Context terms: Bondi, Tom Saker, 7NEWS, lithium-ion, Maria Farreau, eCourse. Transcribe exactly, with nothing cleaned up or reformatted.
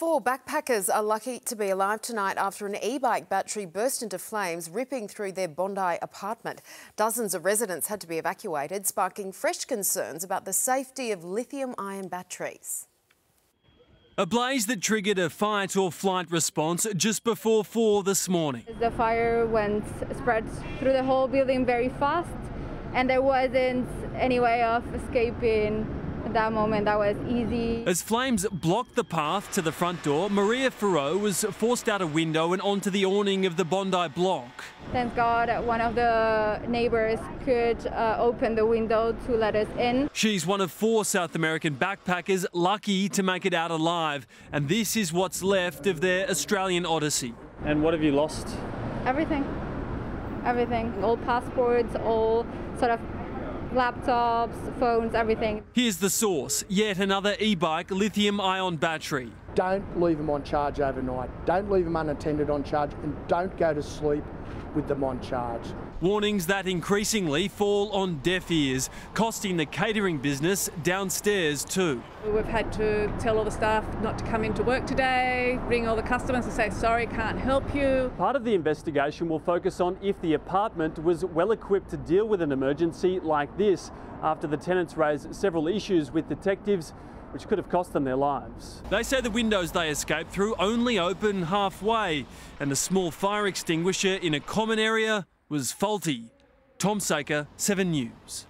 Four backpackers are lucky to be alive tonight after an e-bike battery burst into flames, ripping through their Bondi apartment. Dozens of residents had to be evacuated, sparking fresh concerns about the safety of lithium-ion batteries. A blaze that triggered a fight or flight response just before four this morning. The fire went spread through the whole building very fast, and there wasn't any way of escaping. At that moment, that was easy. As flames blocked the path to the front door, Maria Farreau was forced out a window and onto the awning of the Bondi block. Thank God one of the neighbours could uh, open the window to let us in. She's one of four South American backpackers lucky to make it out alive, and this is what's left of their Australian odyssey. And what have you lost? Everything. Everything. All passports, all sort of laptops, phones, everything. Here's the source, yet another e-bike lithium-ion battery. Don't leave them on charge overnight. Don't leave them unattended on charge, and don't go to sleep with them on charge. Warnings that increasingly fall on deaf ears, costing the catering business downstairs too. We've had to tell all the staff not to come into work today, ring all the customers and say, sorry, can't help you. Part of the investigation will focus on if the apartment was well equipped to deal with an emergency like this, after the tenants raised several issues with detectives, which could have cost them their lives. They say the windows they escaped through only open halfway, and the small fire extinguisher in a common area was faulty. Tom Saker, seven news.